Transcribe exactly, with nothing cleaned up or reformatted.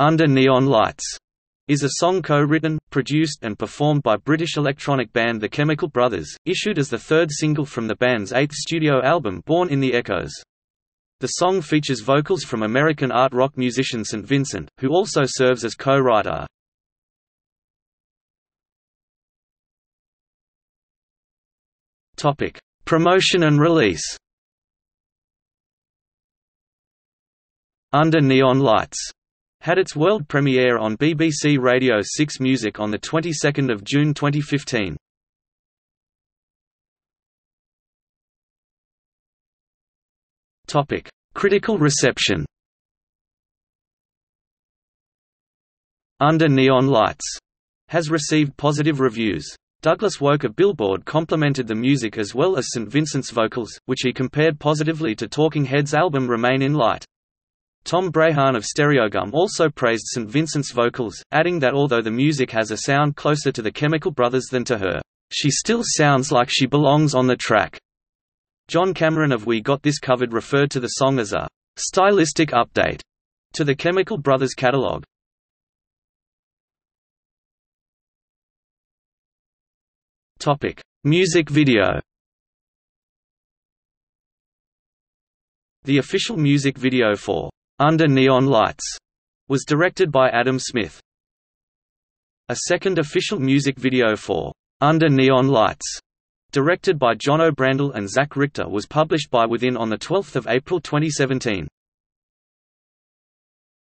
Under Neon Lights is a song co-written, produced and performed by British electronic band The Chemical Brothers, issued as the third single from the band's eighth studio album Born in the Echoes. The song features vocals from American art rock musician St Vincent, who also serves as co-writer. Topic: Promotion and release. Under Neon Lights had its world premiere on B B C Radio six Music on the twenty-second of June twenty fifteen. Topic: Critical reception. Under Neon Lights has received positive reviews. Douglas Wolk of Billboard complimented the music as well as St Vincent's vocals, which he compared positively to Talking Heads' album Remain in Light. Tom Brahan of Stereogum also praised St Vincent's vocals, adding that although the music has a sound closer to the Chemical Brothers than to her, she still sounds like she belongs on the track. John Cameron of We Got This Covered referred to the song as a stylistic update to the Chemical Brothers catalog. Topic: Music video. The official music video for Under Neon Lights was directed by Adam Smith. A second official music video for Under Neon Lights, directed by Jono Brandl and Zach Richter, was published by Within on the twelfth of April twenty seventeen.